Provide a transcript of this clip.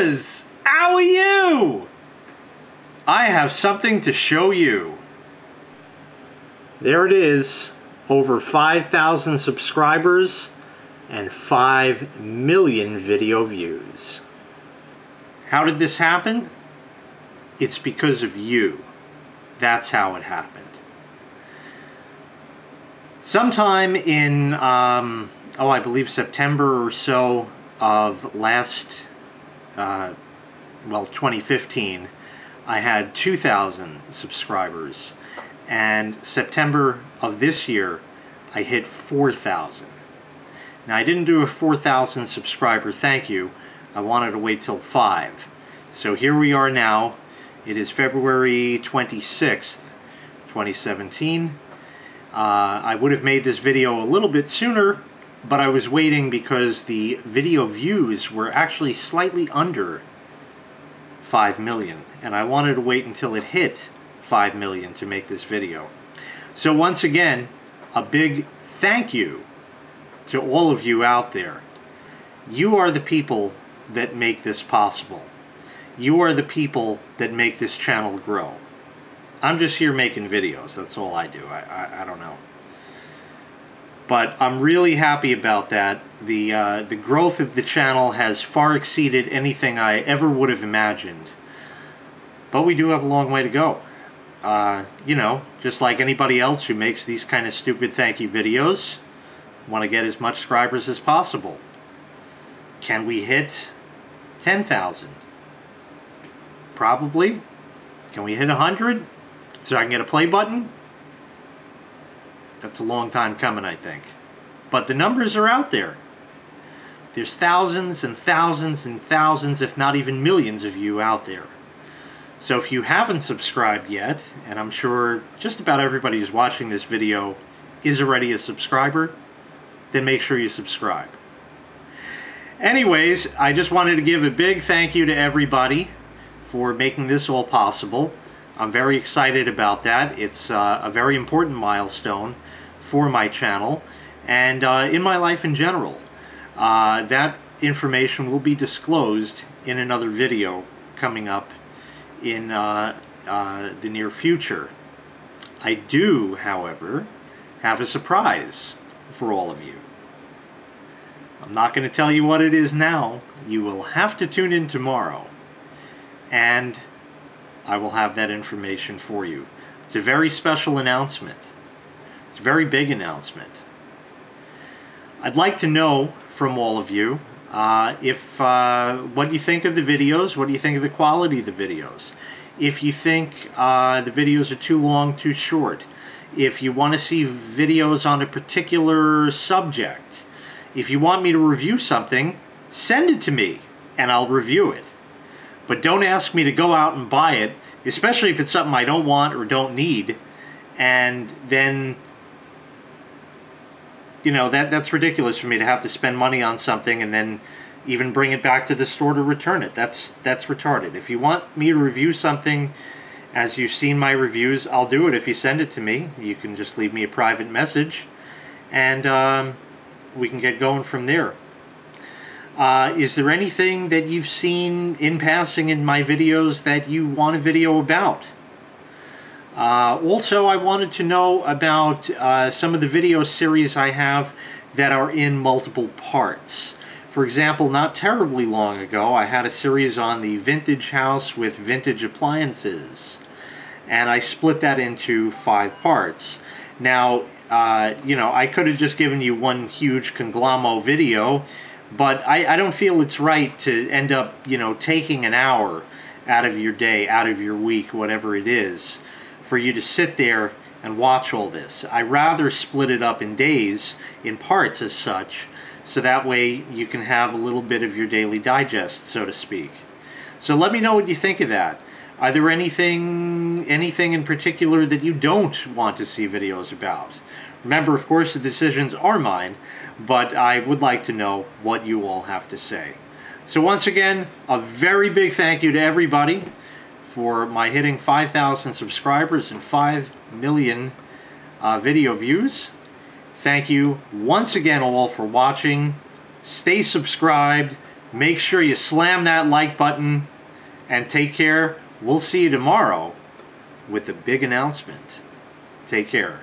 viewers! How are you? I have something to show you. There it is. Over 5,000 subscribers and 5 million video views. How did this happen? It's because of you. That's how it happened. Sometime in, I believe September or so of last, 2015, I had 2,000 subscribers. And September of this year, I hit 4,000. Now, I didn't do a 4,000 subscriber thank you. I wanted to wait till 5. So here we are now. It is February 26th, 2017. I would have made this video a little bit sooner, but I was waiting because the video views were actually slightly under 5 million, and I wanted to wait until it hit 5 million to make this video. So once again, a big thank you to all of you out there. You are the people that make this possible. You are the people that make this channel grow. I'm just here making videos. That's all I do. I don't know. But I'm really happy about that. The growth of the channel has far exceeded anything I ever would have imagined. But we do have a long way to go. You know, just like anybody else who makes these kind of stupid thank you videos, want to get as much subscribers as possible. Can we hit 10,000? Probably. Can we hit 100 so I can get a play button? That's a long time coming, I think. But the numbers are out there. There's thousands and thousands and thousands, if not even millions of you out there. So if you haven't subscribed yet, and I'm sure just about everybody who's watching this video is already a subscriber, then make sure you subscribe. Anyways, I just wanted to give a big thank you to everybody for making this all possible. I'm very excited about that. It's a very important milestone for my channel and in my life in general. That information will be disclosed in another video coming up in the near future. I do, however, have a surprise for all of you. I'm not going to tell you what it is now. You will have to tune in tomorrow. And I will have that information for you. It's a very special announcement. It's a very big announcement. I'd like to know from all of you what you think of the videos, what do you think of the quality of the videos. If you think the videos are too long, too short. If you want to see videos on a particular subject. If you want me to review something, send it to me and I'll review it. But don't ask me to go out and buy it, especially if it's something I don't want or don't need. And then, you know, that's ridiculous for me to have to spend money on something and then even bring it back to the store to return it. That's retarded. If you want me to review something, as you've seen my reviews, I'll do it if you send it to me. You can just leave me a private message, and we can get going from there. Is there anything that you've seen in passing in my videos that you want a video about? Also, I wanted to know about some of the video series I have that are in multiple parts. For example, not terribly long ago, I had a series on the vintage house with vintage appliances. And I split that into 5 parts. Now, you know, I could have just given you one huge conglomerate video, but I don't feel it's right to end up, you know, taking an hour out of your day, out of your week, whatever it is, for you to sit there and watch all this. I rather split it up in days, in parts as such, so that way you can have a little bit of your daily digest, so to speak. So let me know what you think of that. Are there anything in particular that you don't want to see videos about? Remember, of course, the decisions are mine, but I would like to know what you all have to say. So once again, a very big thank you to everybody for my hitting 5,000 subscribers and 5 million video views. Thank you once again all for watching. Stay subscribed. Make sure you slam that like button and take care. We'll see you tomorrow with the big announcement. Take care.